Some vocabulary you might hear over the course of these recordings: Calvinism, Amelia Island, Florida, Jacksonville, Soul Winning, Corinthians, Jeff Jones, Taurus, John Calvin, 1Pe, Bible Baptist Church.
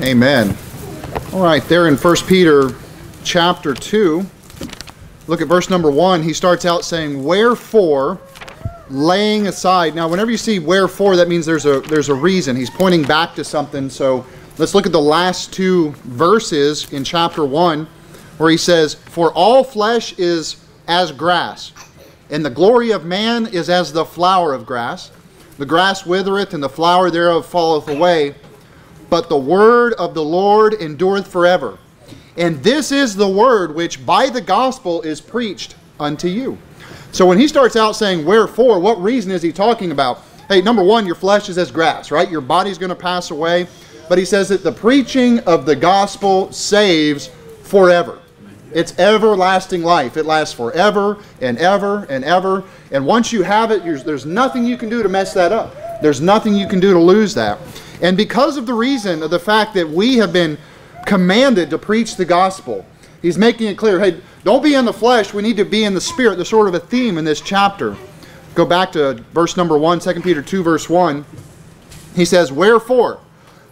Amen. All right, there in 1 Peter chapter 2, look at verse number 1. He starts out saying, wherefore, laying aside. Now, whenever you see wherefore, that means there's a reason. He's pointing back to something. So let's look at the last two verses in chapter 1, where he says, for all flesh is as grass, and the glory of man is as the flower of grass. The grass withereth, and the flower thereof falleth away. But the word of the Lord endureth forever. And this is the word which by the gospel is preached unto you. So when he starts out saying, wherefore, what reason is he talking about? Hey, number one, your flesh is as grass, right? Your body's going to pass away. But he says that the preaching of the gospel saves forever. It's everlasting life. It lasts forever and ever and ever. And once you have it, there's nothing you can do to mess that up. There's nothing you can do to lose that. And because of the reason of the fact that we have been commanded to preach the gospel, he's making it clear, hey, don't be in the flesh. We need to be in the spirit. There's sort of a theme in this chapter. Go back to verse number 1, 2 Peter 2, verse 1. He says, wherefore,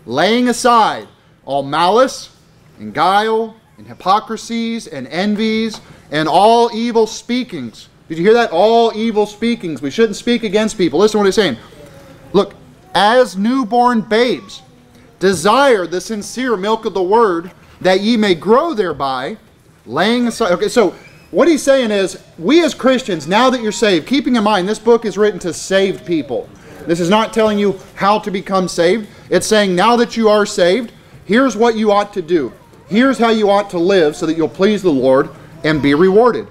laying aside all malice and guile, and hypocrisies and envies and all evil speakings. Did you hear that? All evil speakings. We shouldn't speak against people. Listen to what he's saying. Look, as newborn babes, desire the sincere milk of the word that ye may grow thereby, laying aside. Okay, so what he's saying is, we as Christians, now that you're saved, keeping in mind this book is written to saved people. This is not telling you how to become saved. It's saying now that you are saved, here's what you ought to do. Here's how you ought to live so that you'll please the Lord and be rewarded.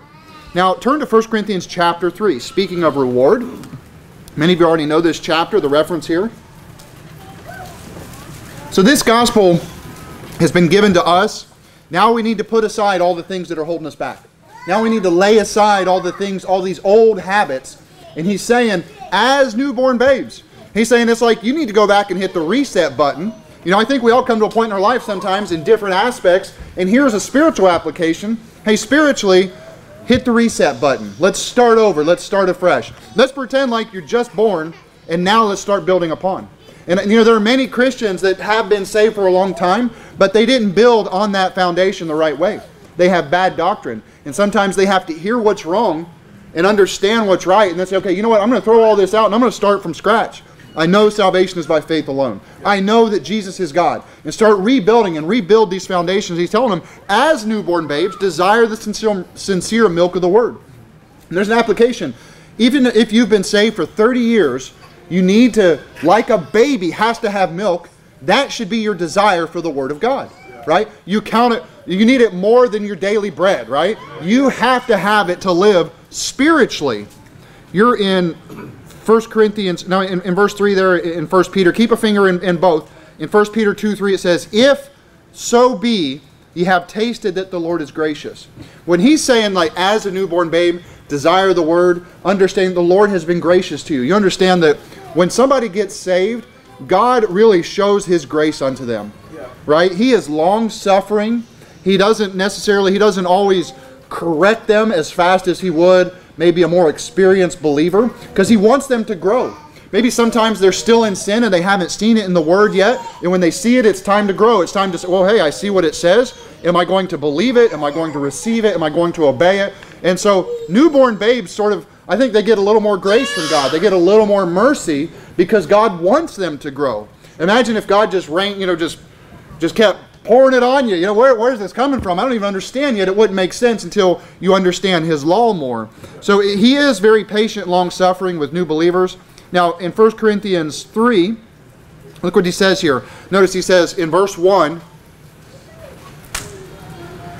Now, turn to 1 Corinthians chapter 3. Speaking of reward, many of you already know this chapter, the reference here. So this gospel has been given to us. Now we need to put aside all the things that are holding us back. Now we need to lay aside all the things, all these old habits. And he's saying, as newborn babes, he's saying it's like you need to go back and hit the reset button. You know, I think we all come to a point in our life sometimes in different aspects, and here's a spiritual application. Hey, spiritually, hit the reset button. Let's start over. Let's start afresh. Let's pretend like you're just born, and now let's start building upon. And you know, there are many Christians that have been saved for a long time, but they didn't build on that foundation the right way. They have bad doctrine, and sometimes they have to hear what's wrong and understand what's right, and then say, okay, you know what, I'm going to throw all this out, and I'm going to start from scratch. I know salvation is by faith alone. I know that Jesus is God. And start rebuilding and rebuild these foundations. He's telling them, as newborn babes, desire the sincere milk of the word. And there's an application. Even if you've been saved for 30 years, you need to, like a baby has to have milk, that should be your desire for the word of God, right? You count it, you need it more than your daily bread, right? You have to have it to live spiritually. You're in 1 Corinthians, no, in verse 3 there in 1 Peter, keep a finger in both. In 1 Peter 2, 3 it says, if so be ye have tasted that the Lord is gracious. When he's saying like as a newborn babe, desire the word, understand the Lord has been gracious to you. You understand that when somebody gets saved, God really shows his grace unto them, right? He is long-suffering. He doesn't always correct them as fast as he would maybe a more experienced believer, because he wants them to grow. Maybe sometimes they're still in sin and they haven't seen it in the word yet, and when they see it, it's time to grow. It's time to say, well, hey, I see what it says. Am I going to believe it? Am I going to receive it? Am I going to obey it? And so newborn babes sort of, I think they get a little more grace from God. They get a little more mercy because God wants them to grow. Imagine if God just rained, you know, just kept pouring it on you. You know, where's this coming from? I don't even understand yet. It wouldn't make sense until you understand his law more. So he is very patient, long-suffering with new believers. Now, in 1 Corinthians 3, look what he says here. Notice he says in verse 1,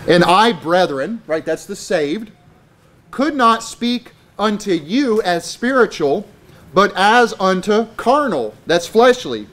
and I, brethren, right, that's the saved, could not speak unto you as spiritual, but as unto carnal, that's fleshly,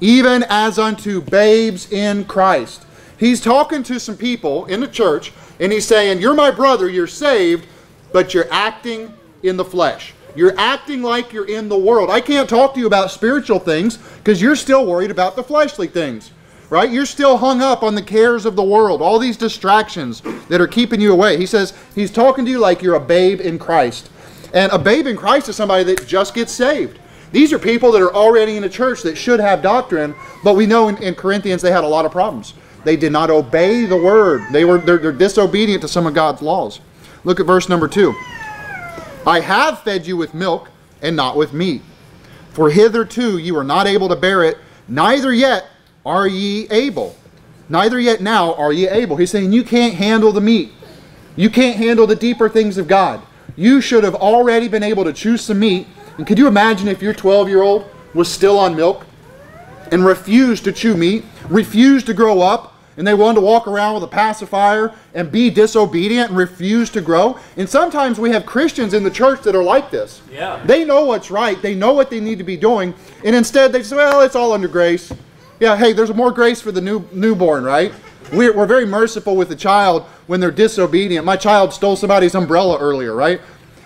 even as unto babes in Christ. He's talking to some people in the church, and he's saying, you're my brother, you're saved, but you're acting in the flesh. You're acting like you're in the world. I can't talk to you about spiritual things because you're still worried about the fleshly things, right? You're still hung up on the cares of the world, all these distractions that are keeping you away. He says he's talking to you like you're a babe in Christ. And a babe in Christ is somebody that just gets saved. These are people that are already in a church that should have doctrine, but we know in Corinthians they had a lot of problems. They did not obey the word. They're disobedient to some of God's laws. Look at verse number 2. I have fed you with milk and not with meat. For hitherto you are not able to bear it, neither yet are ye able. Neither yet now are ye able. He's saying you can't handle the meat. You can't handle the deeper things of God. You should have already been able to choose some meat. And could you imagine if your 12-year-old was still on milk and refused to chew meat, refused to grow up, and they wanted to walk around with a pacifier and be disobedient and refuse to grow? And sometimes we have Christians in the church that are like this. Yeah. They know what's right. They know what they need to be doing. And instead they say, well, it's all under grace. Yeah, hey, there's more grace for the newborn, right? We're very merciful with the child when they're disobedient. My child stole somebody's umbrella earlier, right?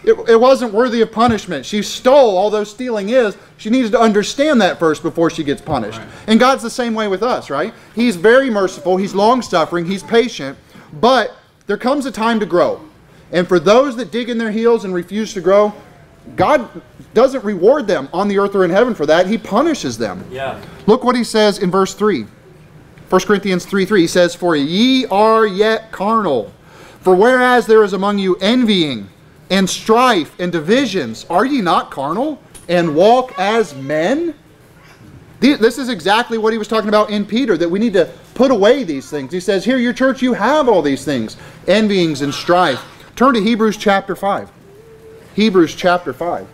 It wasn't worthy of punishment. She stole, although stealing is, she needs to understand that first before she gets punished. Right. And God's the same way with us, right? He's very merciful. He's long-suffering. He's patient. But there comes a time to grow. And for those that dig in their heels and refuse to grow, God doesn't reward them on the earth or in heaven for that. He punishes them. Yeah. Look what he says in verse 3. 1 Corinthians 3:3, he says, for ye are yet carnal. For whereas there is among you envying and strife and divisions, are ye not carnal and walk as men? This is exactly what he was talking about in Peter, that we need to put away these things. He says, here, your church, you have all these things, envyings and strife. Turn to Hebrews chapter 5. Hebrews chapter 5.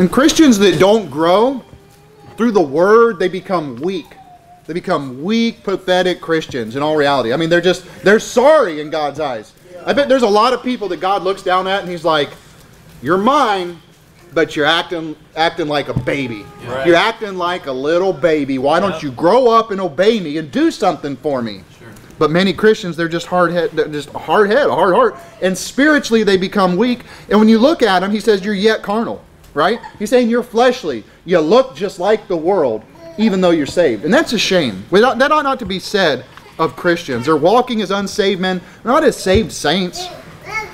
And Christians that don't grow through the word, they become weak. They become weak, pathetic Christians in all reality. I mean, they're sorry in God's eyes. I bet there's a lot of people that God looks down at and he's like, you're mine, but you're acting like a baby. Right. You're acting like a little baby. Why don't you grow up and obey me and do something for me? Sure. But many Christians, they're just hard heart. And spiritually they become weak. And when you look at him, he says, you're yet carnal, right? He's saying you're fleshly. You look just like the world, even though you're saved. And that's a shame. That ought not to be said of Christians. They're walking as unsaved men, not as saved saints.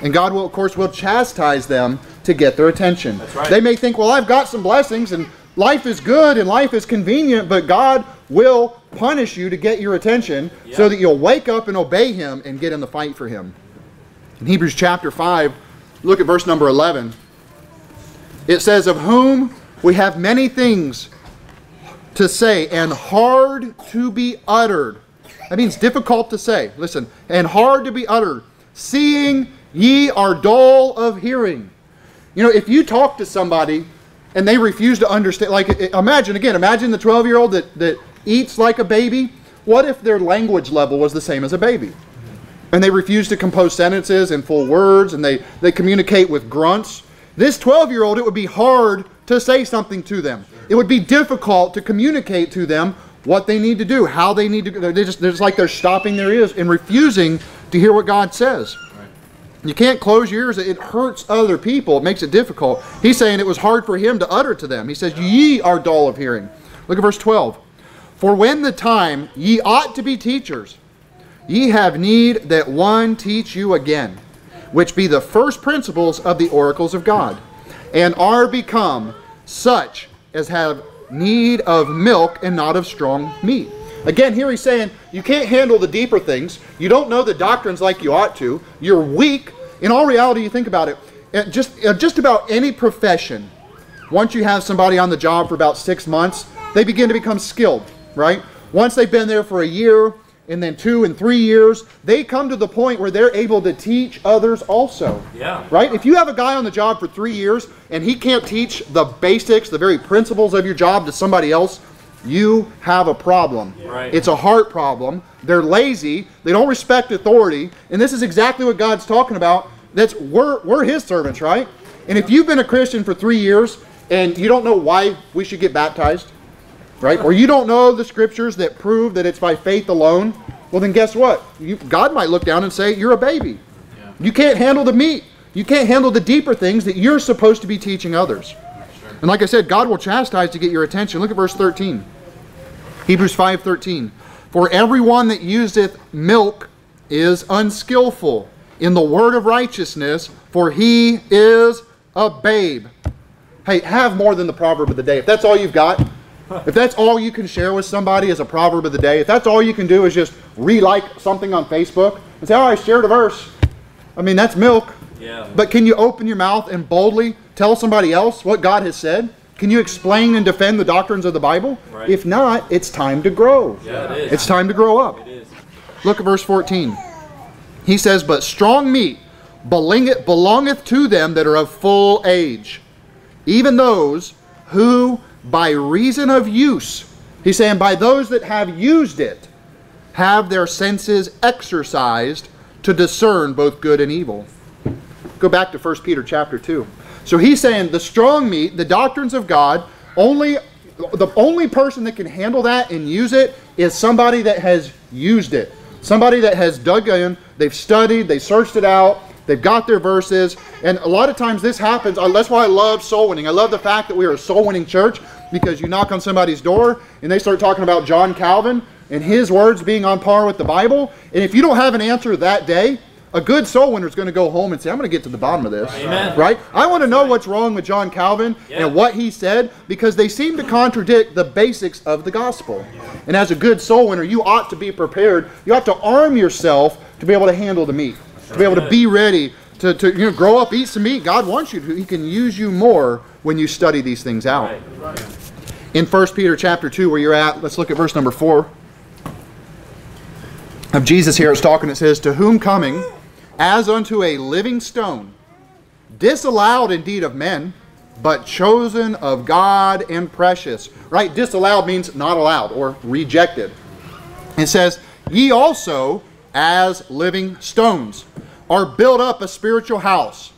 And God will, of course, will chastise them to get their attention. That's right. They may think, well, I've got some blessings and life is good and life is convenient, but God will punish you to get your attention so that you'll wake up and obey him and get in the fight for him. In Hebrews chapter 5, look at verse number 11. It says, of whom we have many things to say and hard to be uttered. That means difficult to say. Listen, and hard to be uttered. Seeing ye are dull of hearing. You know, if you talk to somebody and they refuse to understand, like imagine the 12-year-old that eats like a baby. What if their language level was the same as a baby? And they refuse to compose sentences and full words, and they communicate with grunts. This 12-year-old, it would be hard to say something to them. It would be difficult to communicate to them what they need to do, how they need to go. They're just like they're stopping their ears and refusing to hear what God says. Right. You can't close your ears. It hurts other people. It makes it difficult. He's saying it was hard for him to utter to them. He says, ye are dull of hearing. Look at verse 12. For when the time ye ought to be teachers, ye have need that one teach you again, which be the first principles of the oracles of God, and are become such as have need of milk and not of strong meat. Again, here he's saying you can't handle the deeper things. You don't know the doctrines like you ought to. You're weak. In all reality, you think about it, just about any profession, once you have somebody on the job for about 6 months, they begin to become skilled, right? Once they've been there for a year and then 2 and 3 years, they come to the point where they're able to teach others also. Yeah. Right? If you have a guy on the job for 3 years and he can't teach the basics, the very principles of your job to somebody else, you have a problem. Yeah. Right. It's a heart problem. They're lazy. They don't respect authority. And this is exactly what God's talking about. We're his servants, right? And if you've been a Christian for 3 years and you don't know why we should get baptized, right? Or you don't know the scriptures that prove that it's by faith alone, well then guess what? God might look down and say, you're a baby. Yeah. You can't handle the meat. You can't handle the deeper things that you're supposed to be teaching others. Sure. And like I said, God will chastise to get your attention. Look at verse 13. Hebrews 5:13. For everyone that useth milk is unskillful in the word of righteousness, for he is a babe. Hey, have more than the proverb of the day. If that's all you've got, if that's all you can share with somebody is a proverb of the day, if that's all you can do is just re-like something on Facebook and say, all right, shared a verse. I mean, that's milk. Yeah. But can you open your mouth and boldly tell somebody else what God has said? Can you explain and defend the doctrines of the Bible? Right. If not, it's time to grow. Yeah, it is. It's time to grow up. It is. Look at verse 14. He says, but strong meat belongeth to them that are of full age, even those who by reason of use, he's saying by those that have used it, have their senses exercised to discern both good and evil. Go back to 1 Peter chapter 2. So he's saying the strong meat, the doctrines of God, the only person that can handle that and use it is somebody that has used it. Somebody that has dug in, they've studied, they searched it out, they've got their verses. And a lot of times this happens. That's why I love soul winning. I love the fact that we are a soul winning church, because you knock on somebody's door and they start talking about John Calvin and his words being on par with the Bible. And if you don't have an answer that day, a good soul winner is going to go home and say, I'm going to get to the bottom of this. Amen. Right? I want to know what's wrong with John Calvin and what he said, because they seem to contradict the basics of the gospel. And as a good soul winner, you ought to be prepared. You ought to arm yourself to be able to handle the meat, to be able to be ready to grow up, eat some meat. God wants you to. He can use you more when you study these things out. Right. In 1 Peter chapter 2, where you're at, let's look at verse number 4. Of Jesus here is talking, it says, to whom coming as unto a living stone, disallowed indeed of men, but chosen of God and precious. Right? Disallowed means not allowed or rejected. It says, ye also as living stones are built up a spiritual house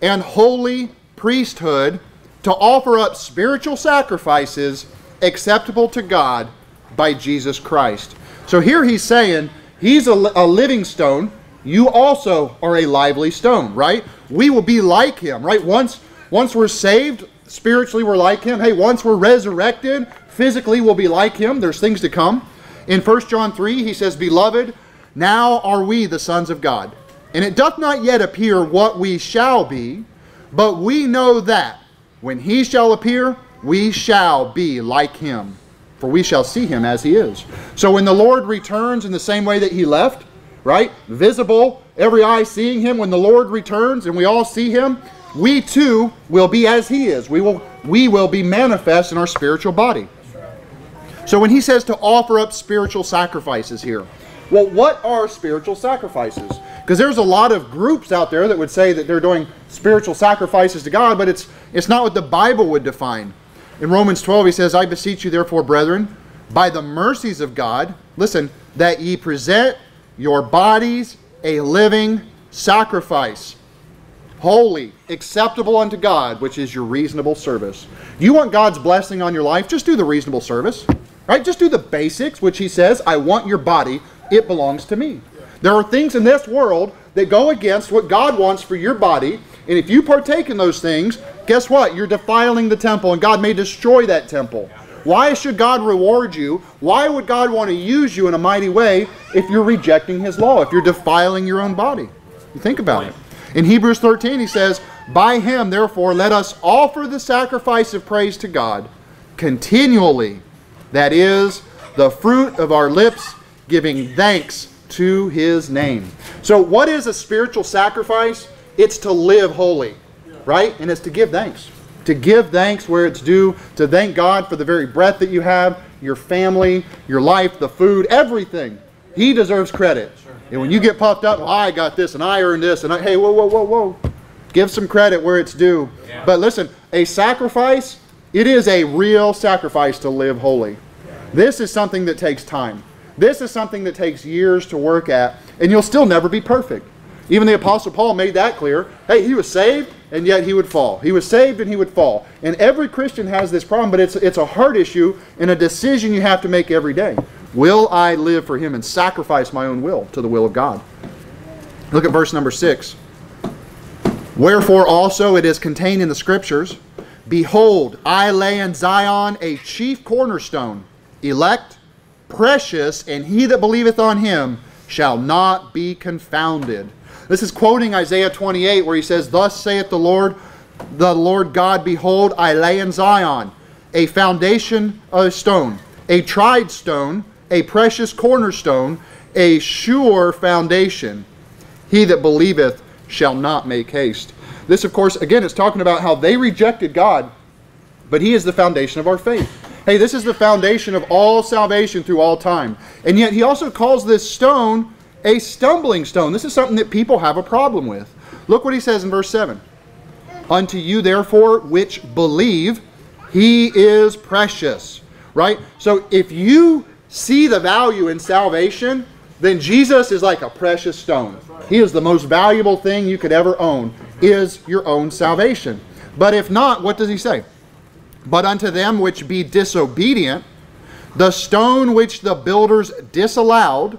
and holy priesthood, to offer up spiritual sacrifices acceptable to God by Jesus Christ. So here he's saying he's a living stone. You also are a lively stone, right? We will be like him, right? Once we're saved, spiritually we're like him. Hey, once we're resurrected, physically we'll be like him. There's things to come. In 1 John 3, he says, beloved, now are we the sons of God, and it doth not yet appear what we shall be, but we know that when he shall appear, we shall be like him, for we shall see him as he is. So when the Lord returns in the same way that he left, right? Visible, every eye seeing him. When the Lord returns and we all see him, we too will be as he is. We will be manifest in our spiritual body. So when he says to offer up spiritual sacrifices here, well, what are spiritual sacrifices? Because there's a lot of groups out there that would say that they're doing spiritual sacrifices to God, but it's not what the Bible would define. In Romans 12, he says, I beseech you therefore, brethren, by the mercies of God, listen, that ye present your bodies a living sacrifice, holy, acceptable unto God, which is your reasonable service. You want God's blessing on your life? Just do the reasonable service, right? Just do the basics, which he says, I want your body. It belongs to me. There are things in this world that go against what God wants for your body. And if you partake in those things, guess what? You're defiling the temple, and God may destroy that temple. Why should God reward you? Why would God want to use you in a mighty way if you're rejecting his law, if you're defiling your own body? You think about it. In Hebrews 13, he says, by him, therefore, let us offer the sacrifice of praise to God continually. That is the fruit of our lips, giving thanks to his name. So what is a spiritual sacrifice? It's to live holy, right? And it's to give thanks. To give thanks where it's due, to thank God for the very breath that you have, your family, your life, the food, everything. He deserves credit. And when you get puffed up, well, I got this and I earned this, and hey, whoa, whoa, whoa, whoa. Give some credit where it's due. Yeah. But listen, a sacrifice, it is a real sacrifice to live holy. This is something that takes time. This is something that takes years to work at, and you'll still never be perfect. Even the Apostle Paul made that clear. Hey, he was saved, and yet he would fall. He was saved, and he would fall. And every Christian has this problem, but it's a heart issue and a decision you have to make every day. Will I live for him and sacrifice my own will to the will of God? Look at verse number 6. Wherefore also it is contained in the Scriptures, behold, I lay in Zion a chief cornerstone, elect, precious, and he that believeth on him shall not be confounded. This is quoting Isaiah 28, where he says, thus saith the Lord, the Lord God, behold, I lay in Zion a foundation of stone, a tried stone, a precious cornerstone, a sure foundation. He that believeth shall not make haste. This, of course, again, is talking about how they rejected God, but He is the foundation of our faith. Hey, this is the foundation of all salvation through all time. And yet He also calls this stone a stumbling stone. This is something that people have a problem with. Look what He says in verse 7. Unto you, therefore, which believe, He is precious. Right? So if you see the value in salvation, then Jesus is like a precious stone. He is the most valuable thing you could ever own, is your own salvation. But if not, what does He say? But unto them which be disobedient, the stone which the builders disallowed,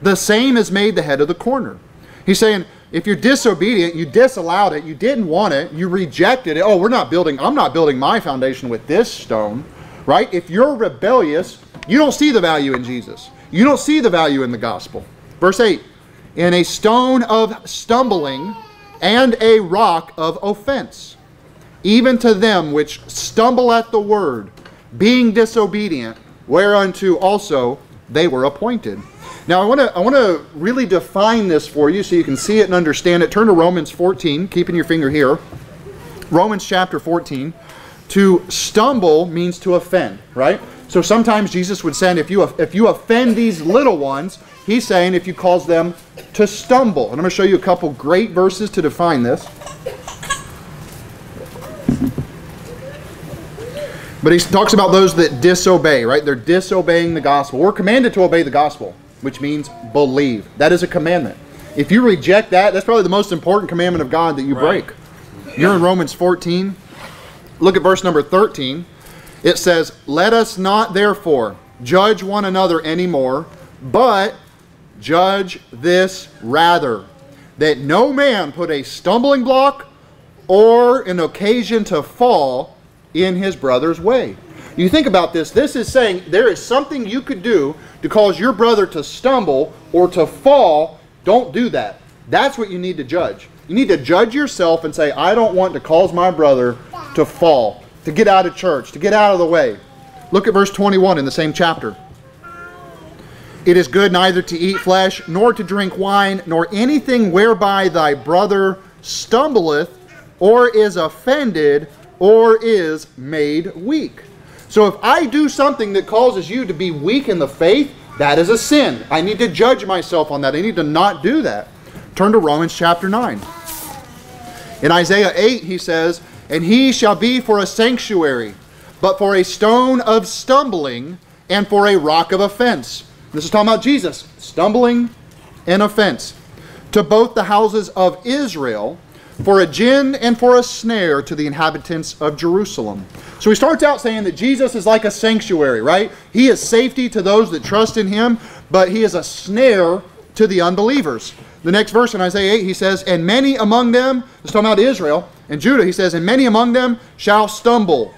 the same is made the head of the corner. He's saying, if you're disobedient, you disallowed it, you didn't want it, you rejected it. Oh, we're not building, I'm not building my foundation with this stone, right? If you're rebellious, you don't see the value in Jesus. You don't see the value in the gospel. Verse 8, in a stone of stumbling and a rock of offense, even to them which stumble at the word, being disobedient, whereunto also they were appointed. Now I want to really define this for you so you can see it and understand it. Turn to Romans 14, keeping your finger here. Romans chapter 14. To stumble means to offend, right? So sometimes Jesus would say, if you offend these little ones, He's saying if you cause them to stumble. And I'm going to show you a couple great verses to define this. But He talks about those that disobey, right? They're disobeying the gospel. We're commanded to obey the gospel, which means believe. That is a commandment. If you reject that, that's probably the most important commandment of God that you break. You're in Romans 14. Look at verse number 13. It says, let us not therefore judge one another anymore, but judge this rather, that no man put a stumbling block or an occasion to fall in his brother's way. You think about this. This is saying there is something you could do to cause your brother to stumble or to fall. Don't do that. That's what you need to judge. You need to judge yourself and say, I don't want to cause my brother to fall, to get out of church, to get out of the way. Look at verse 21 in the same chapter. It is good neither to eat flesh, nor to drink wine, nor anything whereby thy brother stumbleth, or is offended, or is made weak. So if I do something that causes you to be weak in the faith, that is a sin. I need to judge myself on that. I need to not do that. Turn to Romans chapter 9. In Isaiah 8, he says, and he shall be for a sanctuary, but for a stone of stumbling and for a rock of offense. This is talking about Jesus, stumbling and offense. To both the houses of Israel, for a gin and for a snare to the inhabitants of Jerusalem. So he starts out saying that Jesus is like a sanctuary, right? He is safety to those that trust in Him, but He is a snare to the unbelievers. The next verse in Isaiah 8, he says, and many among them, it's talking about Israel and Judah, he says, and many among them shall stumble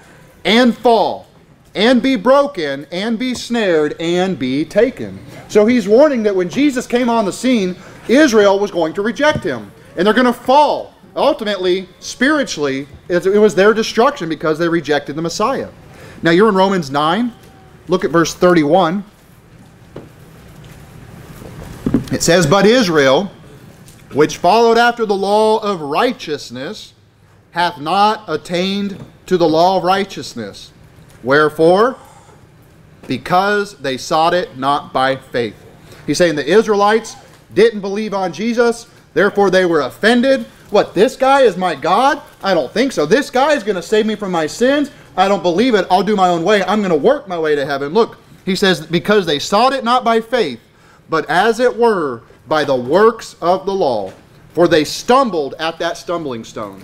and fall and be broken and be snared and be taken. So he's warning that when Jesus came on the scene, Israel was going to reject Him and they're going to fall. Ultimately, spiritually, it was their destruction because they rejected the Messiah. Now you're in Romans 9. Look at verse 31. It says, but Israel, which followed after the law of righteousness, hath not attained to the law of righteousness. Wherefore? Because they sought it not by faith. He's saying the Israelites didn't believe on Jesus, therefore they were offended. What, this guy is my God? I don't think so. This guy is going to save me from my sins. I don't believe it. I'll do my own way. I'm going to work my way to heaven. Look, he says, because they sought it not by faith, but as it were by the works of the law. For they stumbled at that stumbling stone.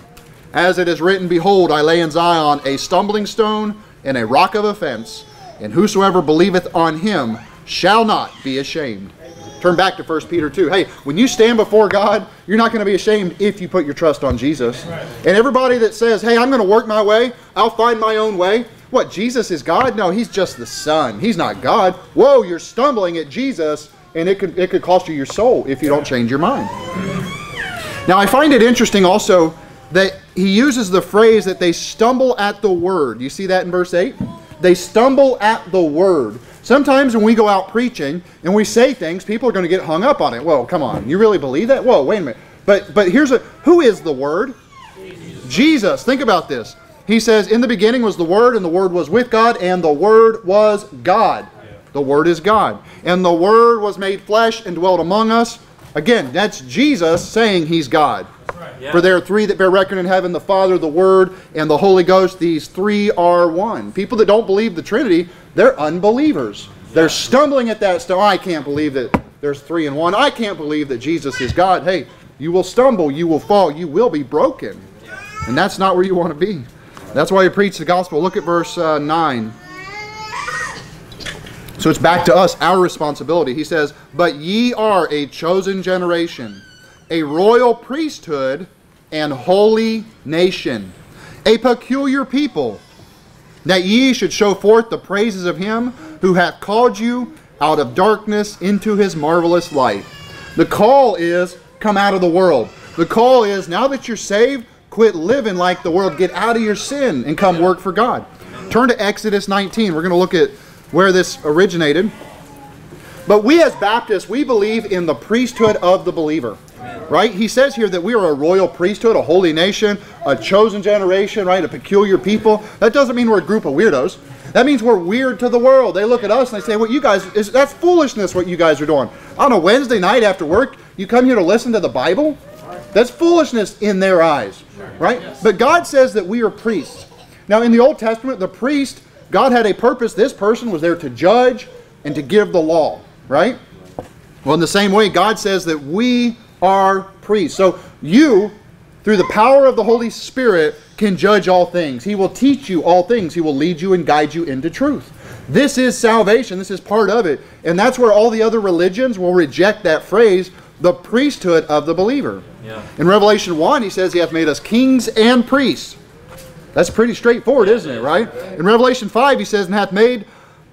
As it is written, behold, I lay in Zion a stumbling stone and a rock of offense, and whosoever believeth on Him shall not be ashamed. Turn back to 1 Peter 2. Hey, when you stand before God, you're not going to be ashamed if you put your trust on Jesus. Right. And everybody that says, hey, I'm going to work my way, I'll find my own way. What, Jesus is God? No, He's just the Son. He's not God. Whoa, you're stumbling at Jesus, and it could cost you your soul if you don't change your mind. Now, I find it interesting also that he uses the phrase that they stumble at the word. You see that in verse 8? They stumble at the word. Sometimes when we go out preaching and we say things, people are going to get hung up on it. Whoa, come on. You really believe that? Whoa, wait a minute. But here's who is the word? Jesus. Think about this. He says, in the beginning was the Word, and the Word was with God, and the Word was God. Yeah. The Word is God. And the Word was made flesh and dwelt among us. Again, that's Jesus saying he's God. Right. Yeah. For there are three that bear record in heaven, the Father, the Word, and the Holy Ghost. These three are one. People that don't believe the Trinity, they're unbelievers. Yeah. They're stumbling at that. Oh, I can't believe that there's three in one. I can't believe that Jesus is God. Hey, you will stumble. You will fall. You will be broken. Yeah. And that's not where you want to be. That's why you preach the gospel. Look at verse 9. So it's back to us, our responsibility. He says, but ye are a chosen generation, a royal priesthood and holy nation, a peculiar people, that ye should show forth the praises of him who hath called you out of darkness into his marvelous light. The call is, come out of the world. The call is, now that you're saved, quit living like the world. Get out of your sin and come work for God. Turn to Exodus 19. We're going to look at where this originated. But we as Baptists, we believe in the priesthood of the believer. Right? He says here that we are a royal priesthood, a holy nation, a chosen generation, right? A peculiar people. That doesn't mean we're a group of weirdos. That means we're weird to the world. They look at us and they say, "What you guys, that's foolishness what you guys are doing. On a Wednesday night after work, you come here to listen to the Bible?" That's foolishness in their eyes, right? Yes. But God says that we are priests. Now, in the Old Testament, the priest, God had a purpose. This person was there to judge and to give the law, right? Well, in the same way, God says that we are priests. So you, through the power of the Holy Spirit, can judge all things. He will teach you all things. He will lead you and guide you into truth. This is salvation. This is part of it. And that's where all the other religions will reject that phrase, the priesthood of the believer. Yeah. In Revelation 1, he says he hath made us kings and priests. That's pretty straightforward, isn't it, right? In Revelation 5, he says, and hath made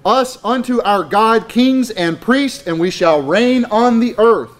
us unto our God kings and priests, and we shall reign on the earth.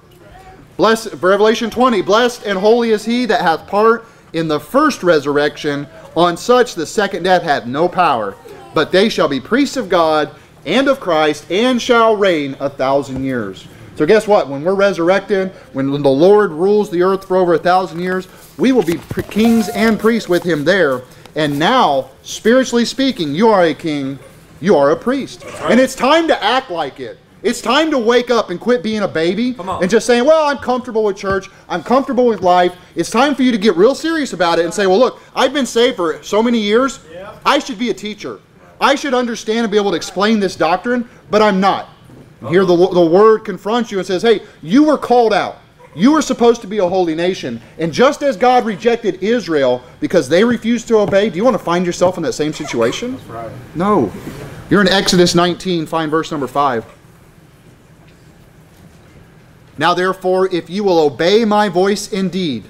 Blessed, Revelation 20, blessed and holy is he that hath part in the first resurrection. On such the second death hath no power, but they shall be priests of God and of Christ, and shall reign 1,000 years. So guess what? When we're resurrected, when the Lord rules the earth for over 1,000 years, we will be kings and priests with him there. And now, spiritually speaking, you are a king, you are a priest. And it's time to act like it. It's time to wake up and quit being a baby and just saying, well, I'm comfortable with church, I'm comfortable with life. It's time for you to get real serious about it and say, well, look, I've been saved for so many years, I should be a teacher. I should understand and be able to explain this doctrine, but I'm not. Here the word confronts you and says, hey, you were called out. You were supposed to be a holy nation. And just as God rejected Israel because they refused to obey, do you want to find yourself in that same situation? That's right. No. You're in Exodus 19. Find verse number 5. Now therefore, if you will obey my voice indeed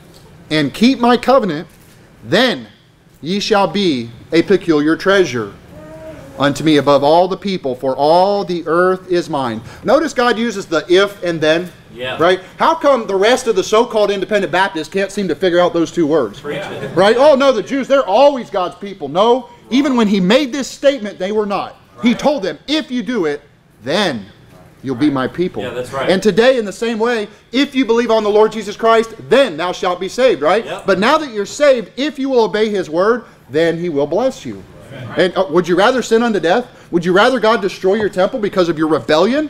and keep my covenant, then ye shall be a peculiar treasure unto me above all the people, for all the earth is mine. Notice God uses the if and then, right? How come the rest of the so-called independent Baptists can't seem to figure out those two words? Right? Oh, no, the Jews, they're always God's people. No, even when he made this statement, they were not. He told them, if you do it, then you'll be my people. Yeah, that's right. And today, in the same way, if you believe on the Lord Jesus Christ, then thou shalt be saved, right? But now that you're saved, if you will obey his word, then he will bless you. And would you rather sin unto death? Would you rather God destroy your temple because of your rebellion?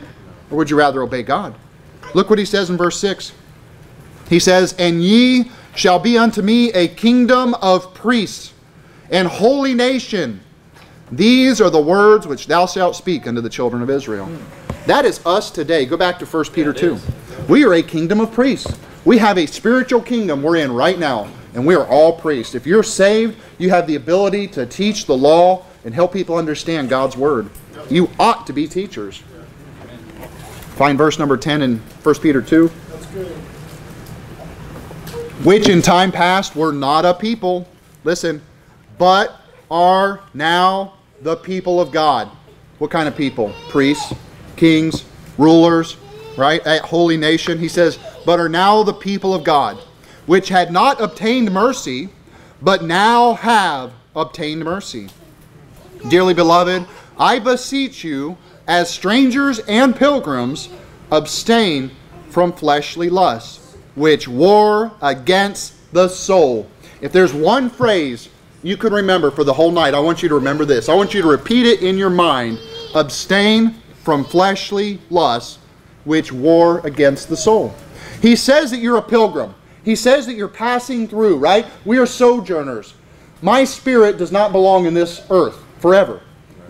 Or would you rather obey God? Look what he says in verse 6. He says, and ye shall be unto me a kingdom of priests and holy nation. These are the words which thou shalt speak unto the children of Israel. That is us today. Go back to 1 Peter 2. We are a kingdom of priests. We have a spiritual kingdom we're in right now. And we are all priests. If you're saved, you have the ability to teach the law and help people understand God's word. You ought to be teachers. Find verse number 10 in 1 Peter 2. Which in time past were not a people, listen, but are now the people of God. What kind of people? Priests, kings, rulers, right? A holy nation. He says, but are now the people of God, which had not obtained mercy, but now have obtained mercy. Dearly beloved, I beseech you, as strangers and pilgrims, abstain from fleshly lusts, which war against the soul. If there's one phrase you could remember for the whole night, I want you to remember this. I want you to repeat it in your mind. Abstain from fleshly lusts, which war against the soul. He says that you're a pilgrim. He says that you're passing through, right? We are sojourners. My spirit does not belong in this earth forever.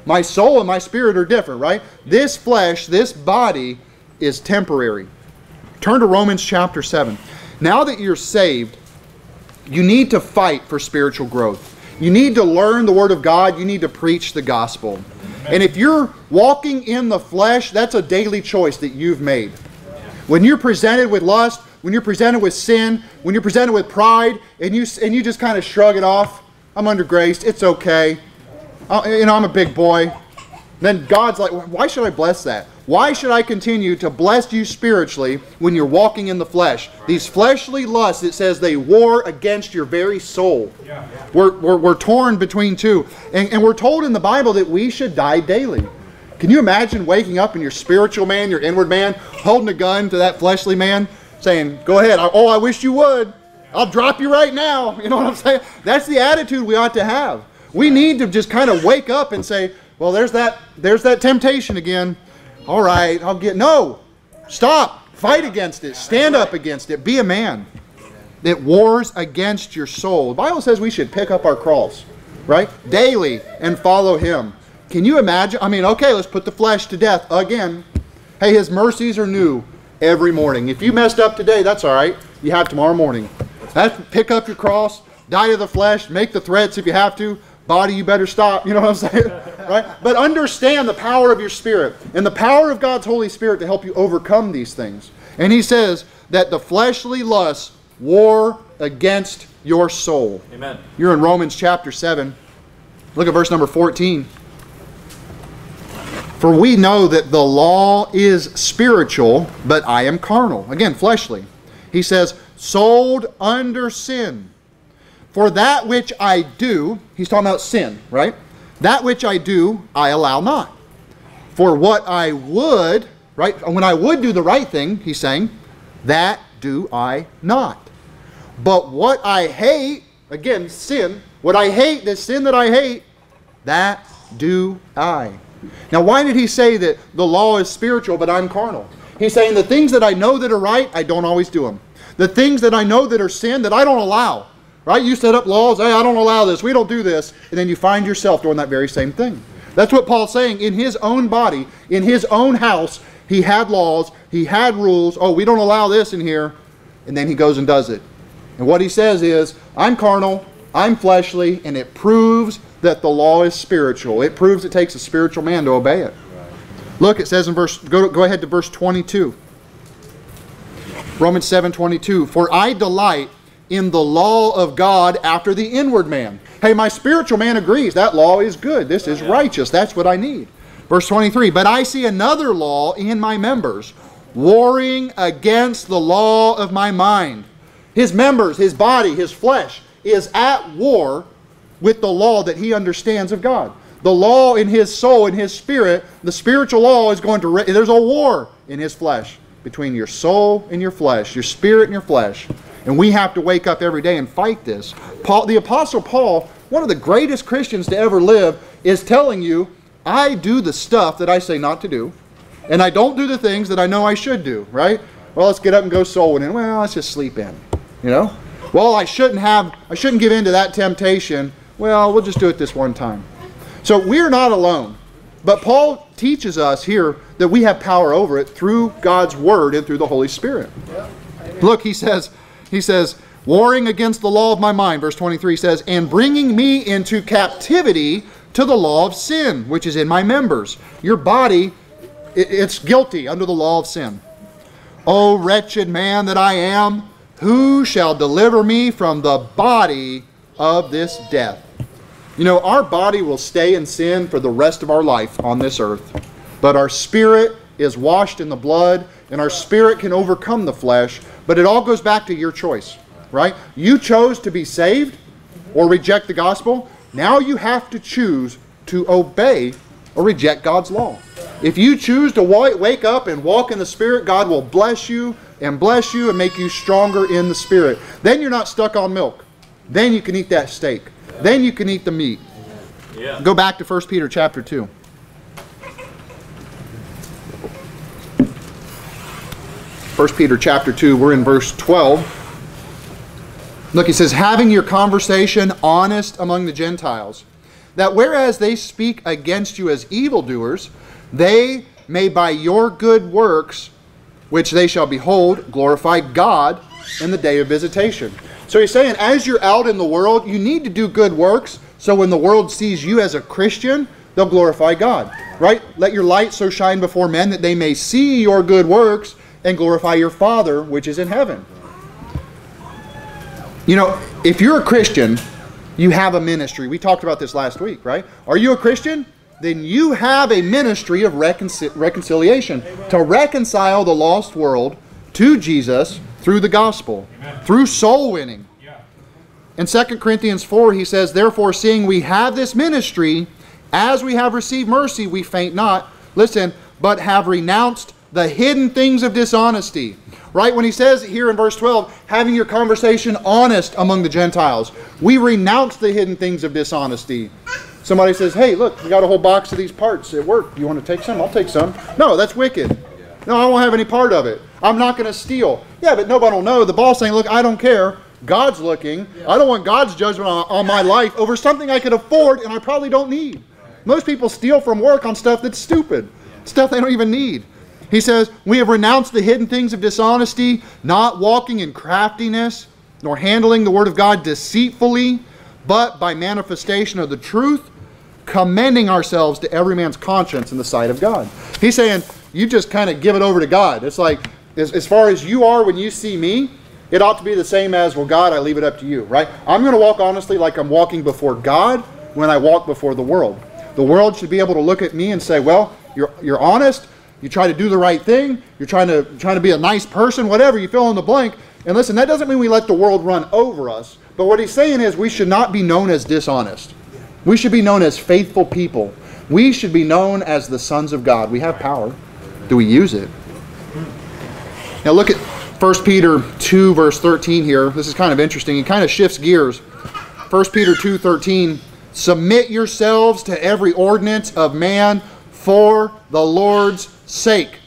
My soul and my spirit are different, right? This flesh, this body is temporary. Turn to Romans chapter 7. Now that you're saved, you need to fight for spiritual growth. You need to learn the Word of God. You need to preach the gospel. And if you're walking in the flesh, that's a daily choice that you've made. When you're presented with lust, when you're presented with sin, when you're presented with pride, and you just kind of shrug it off, I'm under grace, it's okay. I'm a big boy. Then God's like, why should I bless that? Why should I continue to bless you spiritually when you're walking in the flesh? These fleshly lusts, it says they war against your very soul. We're torn between two. And we're told in the Bible that we should die daily. Can you imagine waking up and your spiritual man, your inward man, holding a gun to that fleshly man saying, go ahead. Oh, I wish you would. I'll drop you right now. You know what I'm saying? That's the attitude we ought to have. We need to just kind of wake up and say, well, there's that temptation again. All right, no, stop, fight against it, stand up against it, be a man. It wars against your soul. The Bible says we should pick up our cross, right? Daily and follow him. Can you imagine? Okay, let's put the flesh to death again. Hey, his mercies are new every morning. If you messed up today, that's all right. You have tomorrow morning. That's pick up your cross, die to the flesh, make the threats if you have to. Body, you better stop. You know what I'm saying? Right? But understand the power of your spirit and the power of God's Holy Spirit to help you overcome these things. And he says that the fleshly lusts war against your soul. Amen. You're in Romans chapter 7. Look at verse number 14. For we know that the law is spiritual, but I am carnal. Again, fleshly. He says, sold under sin. For that which I do, he's talking about sin, right? That which I do, I allow not. For what I would, right? When I would do the right thing, he's saying, that do I not. But what I hate, again, sin, what I hate, the sin that I hate, that do I. Now, why did he say that the law is spiritual, but I'm carnal? He's saying the things that I know that are right, I don't always do them. The things that I know that are sin, that I don't allow. Right? You set up laws. Hey, I don't allow this. We don't do this. And then you find yourself doing that very same thing. That's what Paul's saying. In his own body, in his own house, he had laws. He had rules. Oh, we don't allow this in here. And then he goes and does it. And what he says is, I'm carnal. I'm fleshly. And it proves that the law is spiritual. It proves it takes a spiritual man to obey it. Look, it says in verse, go ahead to verse 22. Romans 7:22. For I delight in the law of God after the inward man. Hey, my spiritual man agrees. That law is good. This is righteous. That's what I need. Verse 23, but I see another law in my members, warring against the law of my mind. His members, his body, his flesh is at war with the law that he understands of God. The law in his soul, in his spirit, the spiritual law is going to... There's a war in his flesh between your soul and your flesh, your spirit and your flesh. And we have to wake up every day and fight this. Paul, the Apostle Paul, one of the greatest Christians to ever live, is telling you, I do the stuff that I say not to do, and I don't do the things that I know I should do, right? Well, let's get up and go soul winning. Well, let's just sleep in, you know? Well, I shouldn't give in to that temptation. Well, we'll just do it this one time. So we're not alone. But Paul teaches us here that we have power over it through God's Word and through the Holy Spirit. Look, he says, warring against the law of my mind, verse 23 says, and bringing me into captivity to the law of sin, which is in my members. Your body, it's guilty under the law of sin. O wretched man that I am, who shall deliver me from the body of this death? You know, our body will stay in sin for the rest of our life on this earth. But our spirit is washed in the blood, and our spirit can overcome the flesh. But it all goes back to your choice, right? You chose to be saved. or reject the gospel, now you have to choose to obey or reject God's law. If you choose to wake up and walk in the Spirit, God will bless you and make you stronger in the Spirit. Then you're not stuck on milk. Then you can eat that steak. Then you can eat the meat. Yeah. Go back to 1 Peter chapter 2. First Peter chapter 2, we're in verse 12. Look, he says, having your conversation honest among the Gentiles, that whereas they speak against you as evildoers, they may by your good works, which they shall behold, glorify God in the day of visitation. So he's saying, as you're out in the world, you need to do good works, so when the world sees you as a Christian, they'll glorify God. Right? Let your light so shine before men that they may see your good works and glorify your Father which is in heaven. You know, if you're a Christian, you have a ministry. We talked about this last week, right? Are you a Christian? Then you have a ministry of reconciliation. Amen. To reconcile the lost world to Jesus through the gospel. Amen. Through soul winning. Yeah. In 2 Corinthians 4, he says, therefore, seeing we have this ministry, as we have received mercy, we faint not. Listen, but have renounced the hidden things of dishonesty. Right? When he says here in verse 12, having your conversation honest among the Gentiles, we renounce the hidden things of dishonesty. Somebody says, hey, look, we got a whole box of these parts at work. You want to take some? I'll take some. No, that's wicked. No, I won't have any part of it. I'm not going to steal. Yeah, but nobody will know. The boss saying, look, I don't care. God's looking. I don't want God's judgment on my life over something I could afford and I probably don't need. Most people steal from work on stuff that's stupid, stuff they don't even need. He says, we have renounced the hidden things of dishonesty, not walking in craftiness, nor handling the word of God deceitfully, but by manifestation of the truth, commending ourselves to every man's conscience in the sight of God. He's saying, you just kind of give it over to God. It's like, as far as you are when you see me, it ought to be the same as, well, God, I leave it up to you, right? I'm going to walk honestly like I'm walking before God when I walk before the world. The world should be able to look at me and say, well, you're honest. You try to do the right thing. You're trying to be a nice person, whatever. You fill in the blank. And listen, that doesn't mean we let the world run over us. But what he's saying is we should not be known as dishonest. We should be known as faithful people. We should be known as the sons of God. We have power. Do we use it? Now look at 1 Peter 2 verse 13 here. This is kind of interesting. It kind of shifts gears. 1 Peter 2, 13. Submit yourselves to every ordinance of man for the Lord's sake,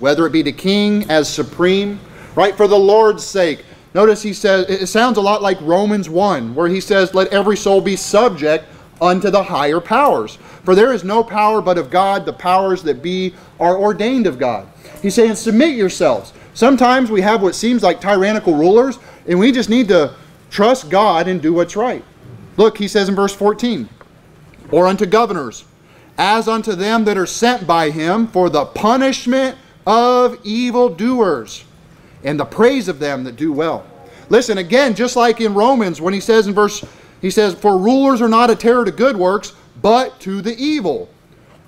whether it be to king as supreme, right? For the Lord's sake. Notice he says, it sounds a lot like Romans 1, where he says, let every soul be subject unto the higher powers. For there is no power but of God, the powers that be are ordained of God. He's saying, submit yourselves. Sometimes we have what seems like tyrannical rulers, and we just need to trust God and do what's right. Look, he says in verse 14, or unto governors, as unto them that are sent by him for the punishment of evildoers and the praise of them that do well. Listen, again, just like in Romans, when he says in verse, he says, for rulers are not a terror to good works, but to the evil.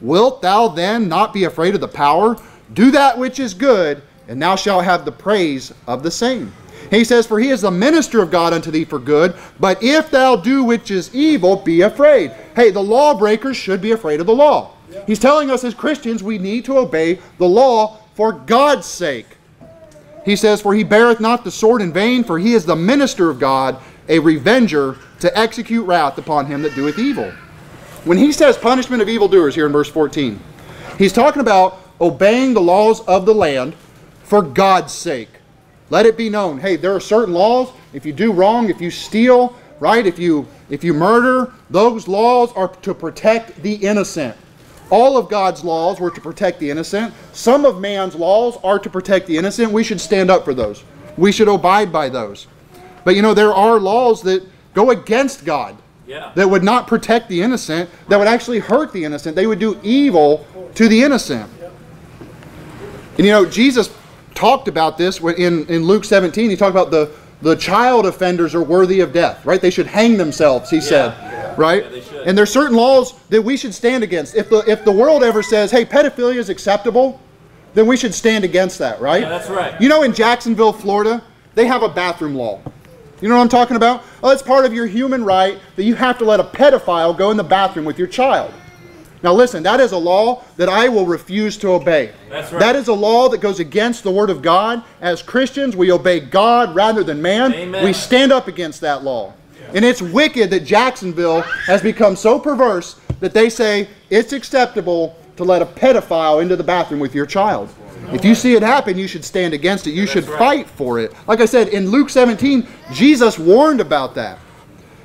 Wilt thou then not be afraid of the power? Do that which is good, and thou shalt have the praise of the same. He says, for he is the minister of God unto thee for good, but if thou do which is evil, be afraid. Hey, the lawbreakers should be afraid of the law. Yeah. He's telling us as Christians, we need to obey the law for God's sake. He says, for he beareth not the sword in vain, for he is the minister of God, a revenger to execute wrath upon him that doeth evil. When he says punishment of evildoers here in verse 14, he's talking about obeying the laws of the land for God's sake. Let it be known, hey, there are certain laws. If you do wrong, if you steal, right? If you murder, those laws are to protect the innocent. All of God's laws were to protect the innocent. Some of man's laws are to protect the innocent. We should stand up for those. We should abide by those. But you know, there are laws that go against God. Yeah. That would not protect the innocent, that would actually hurt the innocent. They would do evil to the innocent. And you know, Jesus talked about this in Luke 17. He talked about the child offenders are worthy of death, right? They should hang themselves, he said, right? Yeah, and there's certain laws that we should stand against. If the world ever says, hey, pedophilia is acceptable, then we should stand against that, right? Yeah, that's right. You know, in Jacksonville, Florida, they have a bathroom law. You know what I'm talking about? Oh, it's part of your human right that you have to let a pedophile go in the bathroom with your child. Now listen, that is a law that I will refuse to obey. That's right. That is a law that goes against the Word of God. As Christians, we obey God rather than man. Amen. We stand up against that law. Yeah. And it's wicked that Jacksonville has become so perverse that they say it's acceptable to let a pedophile into the bathroom with your child. If you see it happen, you should stand against it. You should fight for it. Like I said, in Luke 17, Jesus warned about that.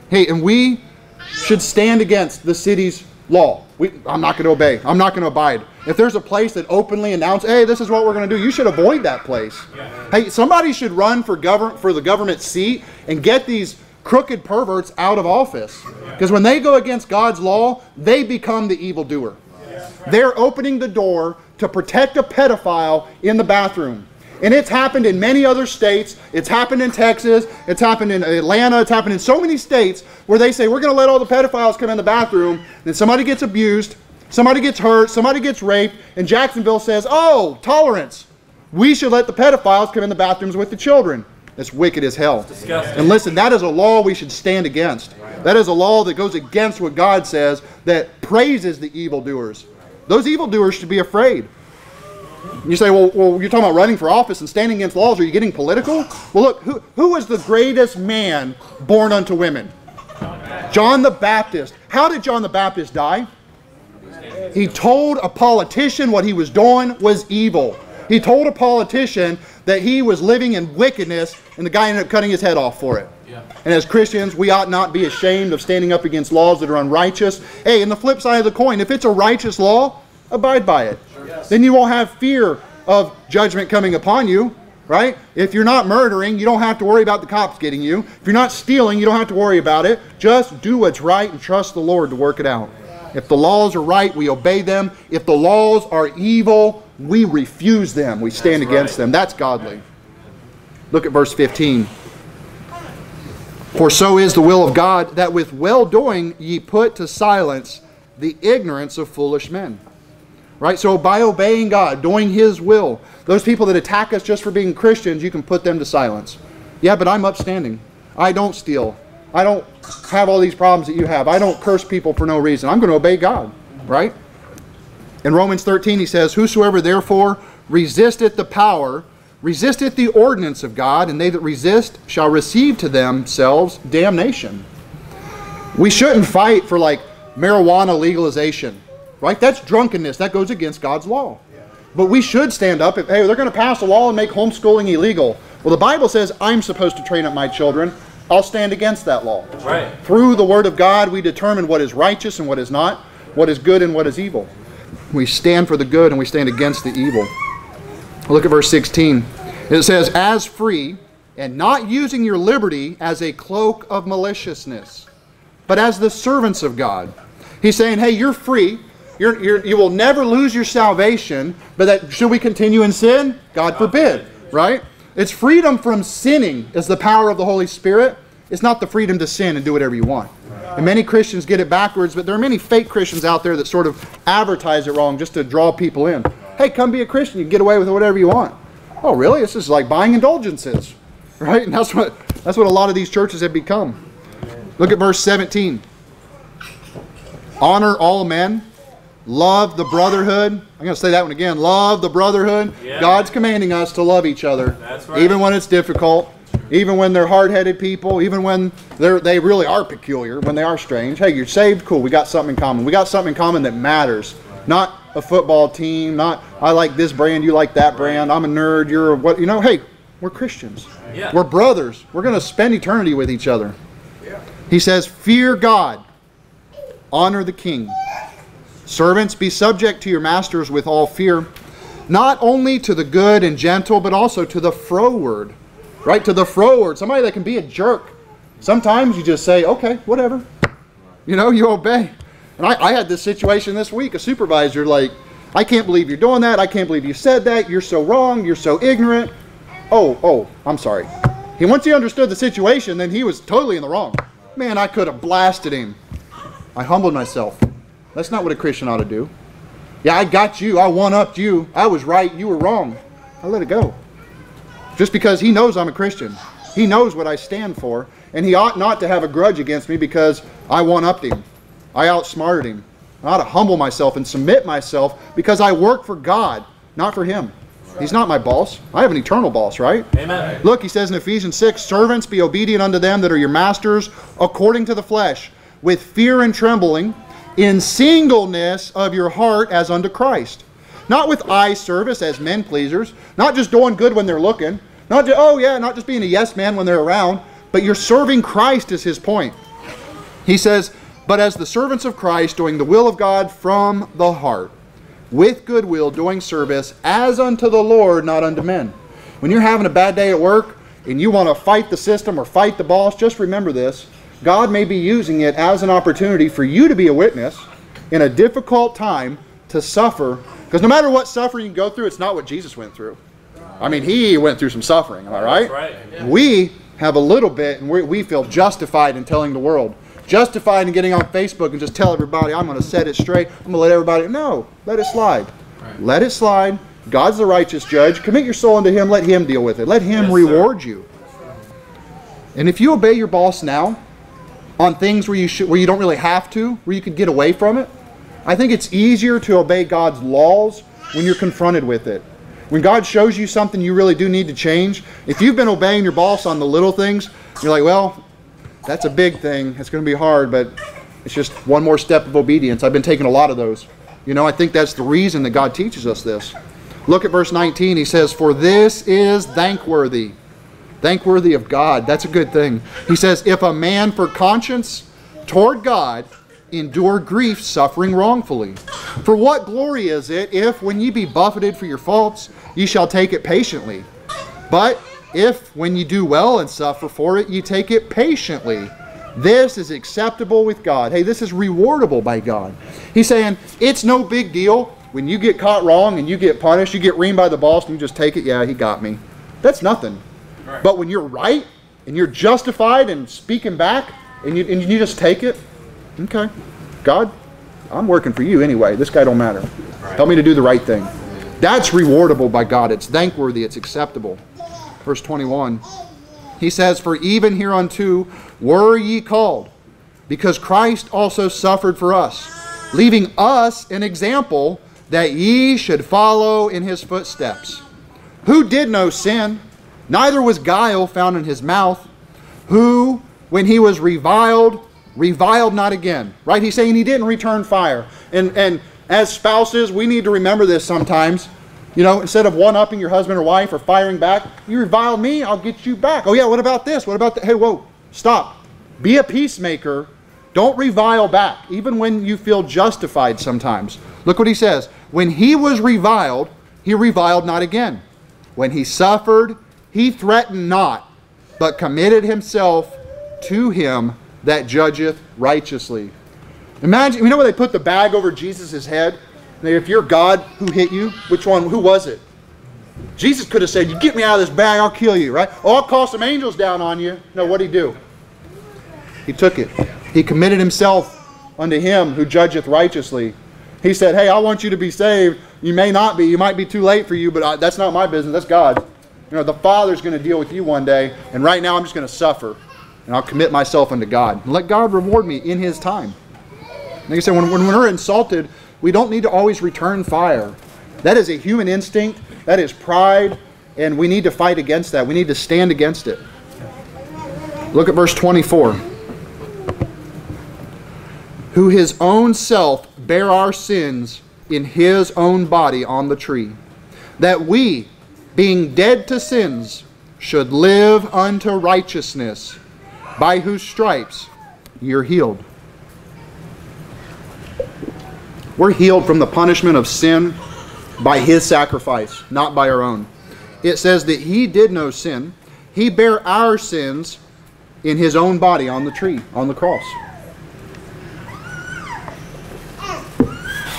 Hey, and we should stand against the city's law. I'm not going to obey. I'm not going to abide. If there's a place that openly announces, hey, this is what we're going to do, you should avoid that place. Yeah. Hey, somebody should run for the government seat and get these crooked perverts out of office. Because when they go against God's law, they become the evildoer. Yeah. They're opening the door to protect a pedophile in the bathroom. And it's happened in many other states. It's happened in Texas. It's happened in Atlanta. It's happened in so many states where they say, we're going to let all the pedophiles come in the bathroom. Then somebody gets abused. Somebody gets hurt. Somebody gets raped. And Jacksonville says, oh, tolerance. We should let the pedophiles come in the bathrooms with the children. That's wicked as hell. And listen, that is a law we should stand against. That is a law that goes against what God says, that praises the evildoers. Those evildoers should be afraid. You say, well, you're talking about running for office and standing against laws. Are you getting political? Well, look, who was the greatest man born unto women? John the Baptist. How did John the Baptist die? He told a politician what he was doing was evil. He told a politician that he was living in wickedness, and the guy ended up cutting his head off for it. Yeah. And as Christians, we ought not be ashamed of standing up against laws that are unrighteous. Hey, and the flip side of the coin, if it's a righteous law, abide by it. Yes. Then you won't have fear of judgment coming upon you, right? If you're not murdering, you don't have to worry about the cops getting you. If you're not stealing, you don't have to worry about it. Just do what's right and trust the Lord to work it out. If the laws are right, we obey them. If the laws are evil, we refuse them. We stand against them. That's godly. Look at verse 15. For so is the will of God, that with well-doing ye put to silence the ignorance of foolish men. Right? So by obeying God, doing His will, those people that attack us just for being Christians, you can put them to silence. Yeah, but I'm upstanding. I don't steal. I don't have all these problems that you have. I don't curse people for no reason. I'm going to obey God. Right? In Romans 13, he says, whosoever therefore resisteth the power, resisteth the ordinance of God, and they that resist shall receive to themselves damnation. We shouldn't fight for, like, marijuana legalization. Right? That's drunkenness. That goes against God's law. Yeah. But we should stand up. If, hey, they're going to pass a law and make homeschooling illegal. Well, the Bible says I'm supposed to train up my children. I'll stand against that law. Right. Through the Word of God, we determine what is righteous and what is not, what is good and what is evil. We stand for the good and we stand against the evil. Look at verse 16. It says, as free, and not using your liberty as a cloak of maliciousness, but as the servants of God. He's saying, hey, you're free. You will never lose your salvation, but that, should we continue in sin? God forbid, right? It's freedom from sinning is the power of the Holy Spirit. It's not the freedom to sin and do whatever you want. And many Christians get it backwards, but there are many fake Christians out there that sort of advertise it wrong just to draw people in. Hey, come be a Christian. You can get away with whatever you want. Oh, really? This is like buying indulgences, right? And that's what a lot of these churches have become. Look at verse 17. Honor all men. Love the brotherhood. I'm going to say that one again. Love the brotherhood. Yeah. God's commanding us to love each other. That's right. Even when it's difficult, even when they're hard-headed people, even when they really are peculiar, when they are strange. Hey, you're saved? Cool. We got something in common. We got something in common that matters. Not a football team, not I like this brand, you like that brand, I'm a nerd, you're a what, you know, hey, we're Christians. Yeah. We're brothers. We're going to spend eternity with each other. Yeah. He says, fear God, honor the king. Servants, be subject to your masters with all fear, not only to the good and gentle, but also to the froward. Right? To the froward. Somebody that can be a jerk. Sometimes you just say, okay, whatever. You know, you obey. And I had this situation this week, a supervisor, like, I can't believe you're doing that. I can't believe you said that. You're so wrong. You're so ignorant. Oh, I'm sorry. Once he understood the situation, then he was totally in the wrong. Man, I could have blasted him. I humbled myself. That's not what a Christian ought to do. Yeah, I got you. I one-upped you. I was right. You were wrong. I let it go. Just because he knows I'm a Christian. He knows what I stand for, and he ought not to have a grudge against me because I one-upped him. I outsmarted him. I ought to humble myself and submit myself because I work for God, not for him. He's not my boss. I have an eternal boss, right? Amen. Look, he says in Ephesians 6, servants, be obedient unto them that are your masters according to the flesh, with fear and trembling, in singleness of your heart as unto Christ. Not with eye service as men pleasers, not just doing good when they're looking, not just, oh yeah, not just being a yes man when they're around, but you're serving Christ is his point. He says, but as the servants of Christ, doing the will of God from the heart, with goodwill doing service as unto the Lord, not unto men. When you're having a bad day at work and you want to fight the system or fight the boss, just remember this. God may be using it as an opportunity for you to be a witness in a difficult time to suffer. Because no matter what suffering you go through, it's not what Jesus went through. I mean, he went through some suffering, am I right? Right. Yeah. We have a little bit, and we feel justified in telling the world. Justified in getting on Facebook and just tell everybody, I'm going to set it straight. I'm going to let everybody, no, let it slide. Right. Let it slide. God's the righteous judge. Commit your soul unto him. Let him deal with it. Let him reward you. And if you obey your boss now on things where you should, where you don't really have to, where you could get away from it, I think it's easier to obey God's laws when you're confronted with it. When God shows you something you really do need to change, if you've been obeying your boss on the little things, you're like, well, that's a big thing. It's going to be hard, but it's just one more step of obedience. I've been taking a lot of those. You know, I think that's the reason that God teaches us this. Look at verse 19. He says, for this is thankworthy. Thankworthy of God. That's a good thing. He says, if a man for conscience toward God endure grief, suffering wrongfully. For what glory is it if, when ye be buffeted for your faults, ye shall take it patiently? But if, when ye do well and suffer for it, ye take it patiently, this is acceptable with God. Hey, this is rewardable by God. He's saying, it's no big deal when you get caught wrong and you get punished, you get reamed by the boss and you just take it, yeah, he got me. That's nothing. Right. But when you're right and you're justified and speaking back and you just take it, okay, God, I'm working for you anyway. This guy don't matter. Right. Help me to do the right thing. That's rewardable by God. It's thankworthy. It's acceptable. Verse 21, he says, for even hereunto were ye called, because Christ also suffered for us, leaving us an example that ye should follow in his footsteps. Who did no sin, neither was guile found in his mouth, who, when he was reviled, reviled not again. Right? He's saying he didn't return fire. And as spouses, we need to remember this sometimes. You know, instead of one-upping your husband or wife or firing back, you revile me, I'll get you back. Oh yeah, what about this? What about that? Hey, whoa, stop. Be a peacemaker. Don't revile back, even when you feel justified sometimes. Look what he says. When he was reviled, he reviled not again. When he suffered, he threatened not, but committed himself to him that judgeth righteously. Imagine, you know when they put the bag over Jesus' head? Now, if you're God, who hit you? Which one? Who was it? Jesus could have said, you get me out of this bag, I'll kill you, right? Or I'll call some angels down on you. No, what'd he do? He took it. He committed himself unto him who judgeth righteously. He said, hey, I want you to be saved. You may not be. You might be too late for you, but that's not my business. That's God. You know, the Father's going to deal with you one day, and right now I'm just going to suffer, and I'll commit myself unto God. And let God reward me in his time. Like I said, when we're insulted, we don't need to always return fire. That is a human instinct. That is pride. And we need to fight against that. We need to stand against it. Look at verse 24. Who his own self bare our sins in his own body on the tree, that we, being dead to sins, should live unto righteousness, by whose stripes ye are healed. We're healed from the punishment of sin by his sacrifice, not by our own. It says that he did no sin. He bare our sins in his own body on the tree, on the cross.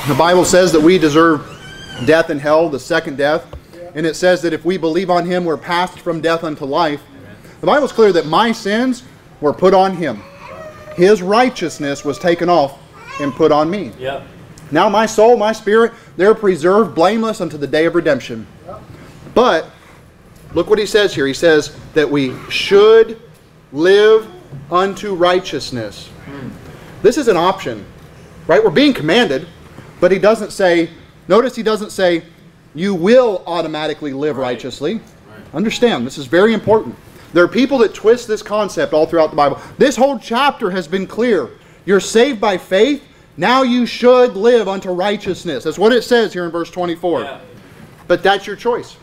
The Bible says that we deserve death and hell, the second death. And it says that if we believe on him, we're passed from death unto life. The Bible's clear that my sins were put on him. His righteousness was taken off and put on me. Yep. Now my soul, my spirit, they're preserved blameless unto the day of redemption. But Look what he says here. He says that we should live unto righteousness. This is an option, right? We're being commanded, but he doesn't say, notice he doesn't say, you will automatically live righteously. Right. Understand, this is very important. There are people that twist this concept all throughout the Bible. This whole chapter has been clear. You're saved by faith. Now you should live unto righteousness. That's what it says here in verse 24. Yeah. But that's your choice.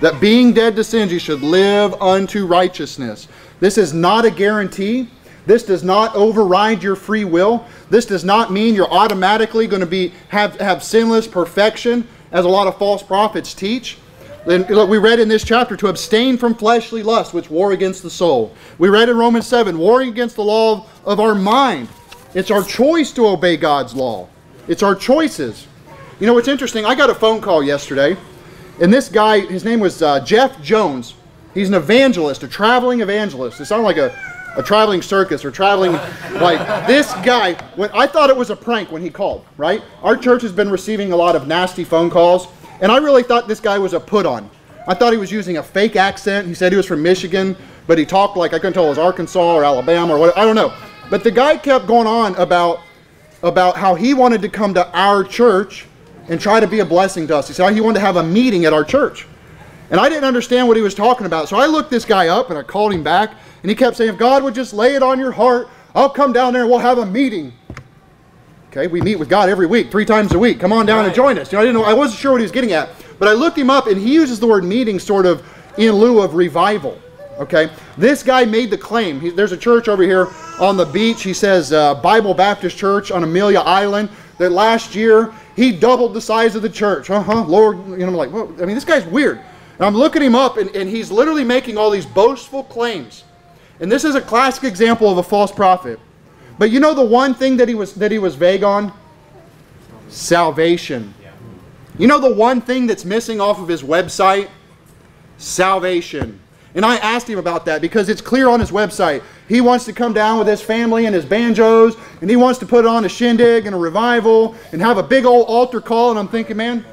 That being dead to sins, you should live unto righteousness. This is not a guarantee. This does not override your free will. This does not mean you're automatically going to have sinless perfection, as a lot of false prophets teach. And look, we read in this chapter to abstain from fleshly lust, which war against the soul. We read in Romans 7, warring against the law of our mind. It's our choice to obey God's law. It's our choices. You know what's interesting? I got a phone call yesterday, and this guy, his name was Jeff Jones. He's an evangelist, a traveling evangelist. It sounded like a traveling circus or traveling, like this guy. I thought it was a prank when he called, right? Our church has been receiving a lot of nasty phone calls, and I really thought this guy was a put-on. I thought he was using a fake accent. He said he was from Michigan, but he talked like, I couldn't tell it was Arkansas or Alabama or what, I don't know. But the guy kept going on about how he wanted to come to our church and try to be a blessing to us. He said he wanted to have a meeting at our church. And I didn't understand what he was talking about. So I looked this guy up and I called him back. And he kept saying, if God would just lay it on your heart, I'll come down there and we'll have a meeting. Okay, we meet with God every week, 3 times a week. Come on down and join us. You know, I wasn't sure what he was getting at. But I looked him up, and he uses the word meeting sort of in lieu of revival. Okay, this guy made the claim. There's a church over here on the beach. He says Bible Baptist Church on Amelia Island. That last year he doubled the size of the church. Lord, you know, I'm like, whoa. I mean, this guy's weird. And I'm looking him up, and he's literally making all these boastful claims. And this is a classic example of a false prophet. But you know the one thing that he was vague on? Salvation. Yeah. You know the one thing that's missing off of his website? Salvation. And I asked him about that because it's clear on his website. He wants to come down with his family and his banjos, and he wants to put on a shindig and a revival and have a big old altar call. And I'm thinking, man,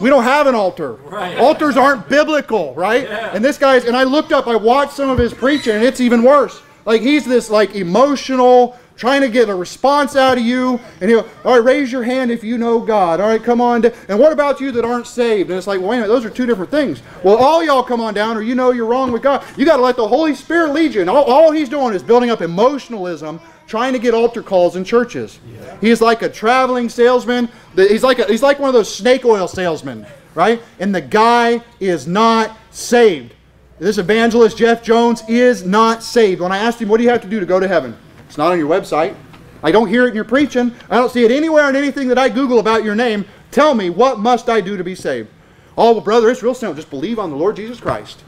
we don't have an altar. Right. Altars aren't biblical, right? Yeah. And this guy's, and I looked up, I watched some of his preaching, and it's even worse. Like, he's this like emotional, trying to get a response out of you. And he'll, all right, raise your hand if you know God. All right, come on down. And what about you that aren't saved? And it's like, well, wait a minute, those are two different things. Well, all y'all come on down, or you know you're wrong with God. You got to let the Holy Spirit lead you. And all he's doing is building up emotionalism, trying to get altar calls in churches. Yeah. He's like a traveling salesman. He's like one of those snake oil salesmen, right? And the guy is not saved. This evangelist, Jeff Jones, is not saved. When I asked him, what do you have to do to go to heaven? It's not on your website. I don't hear it in your preaching. I don't see it anywhere in anything that I Google about your name. Tell me, what must I do to be saved? Oh, well, brother, it's real simple. Just believe on the Lord Jesus Christ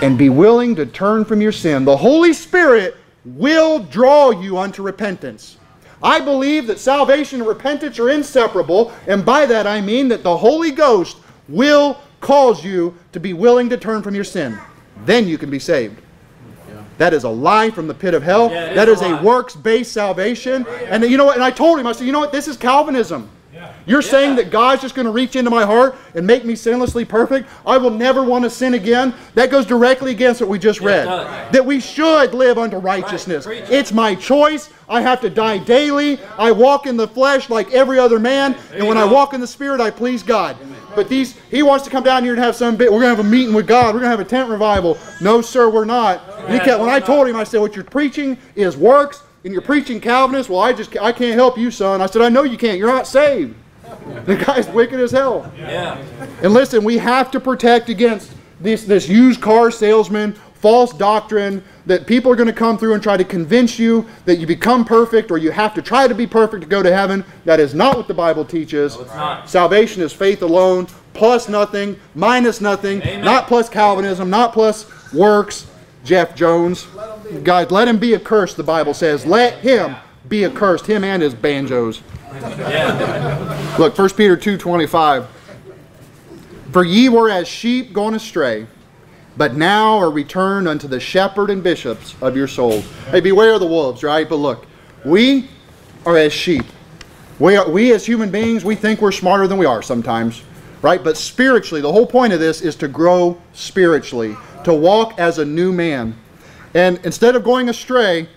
and be willing to turn from your sin. The Holy Spirit will draw you unto repentance. I believe that salvation and repentance are inseparable, and by that I mean that the Holy Ghost will cause you to be willing to turn from your sin. Then you can be saved. Yeah. That is a lie from the pit of hell. Yeah, that is a works-based salvation. Right. And you know what? And I told him, I said, you know what? This is Calvinism. Yeah. You're saying that God's just going to reach into my heart and make me sinlessly perfect. I will never want to sin again. That goes directly against what we just read. Right. That we should live unto righteousness. Right. It's my choice. I have to die daily. I walk in the flesh like every other man. And when I walk in the Spirit, I please God. But he wants to come down here and have some bit. We're going to have a meeting with God. We're going to have a tent revival. No, sir, we're not. And when I told him, I said, what you're preaching is works. And you're preaching Calvinist. Well, I can't help you, son. I said, I know you can't. You're not saved. The guy's wicked as hell. Yeah. And listen, we have to protect against this used car salesman, false doctrine that people are going to come through and try to convince you that you become perfect or you have to try to be perfect to go to heaven. That is not what the Bible teaches. No, it's not. Salvation is faith alone, plus nothing, minus nothing. Amen. Not plus Calvinism, not plus works. Jeff Jones, guys, let him be accursed, the Bible says. Let him be accursed, him and his banjos. Yeah. Look, 1 Peter 2:25. For ye were as sheep gone astray, but now are returned unto the shepherd and bishops of your souls. Hey, beware of the wolves, right? But look, we are as sheep. We as human beings, we think we're smarter than we are sometimes. right? But spiritually, the whole point of this is to grow spiritually, to walk as a new man. And instead of going astray,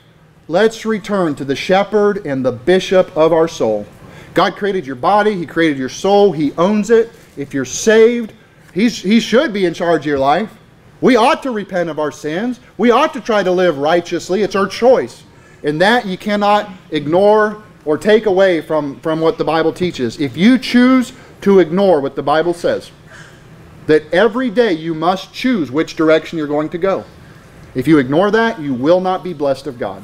let's return to the shepherd and the bishop of our soul. God created your body. He created your soul. He owns it. If you're saved, he should be in charge of your life. We ought to repent of our sins. We ought to try to live righteously. It's our choice. And that you cannot ignore or take away from what the Bible teaches. If you choose to ignore what the Bible says, that every day you must choose which direction you're going to go. If you ignore that, you will not be blessed of God.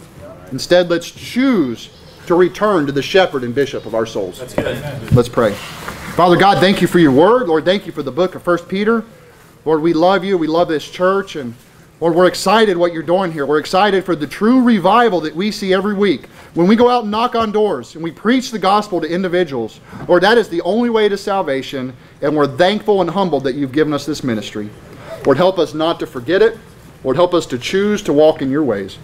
Instead, let's choose to return to the shepherd and bishop of our souls. That's good. Let's pray. Father God, thank you for your word. Lord, thank you for the book of 1 Peter. Lord, we love you. We love this church. And Lord, we're excited what you're doing here. We're excited for the true revival that we see every week. When we go out and knock on doors and we preach the gospel to individuals, Lord, that is the only way to salvation. And we're thankful and humbled that you've given us this ministry. Lord, help us not to forget it. Lord, help us to choose to walk in your ways.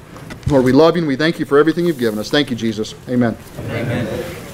Lord, we love you and we thank you for everything you've given us. Thank you, Jesus. Amen. Amen.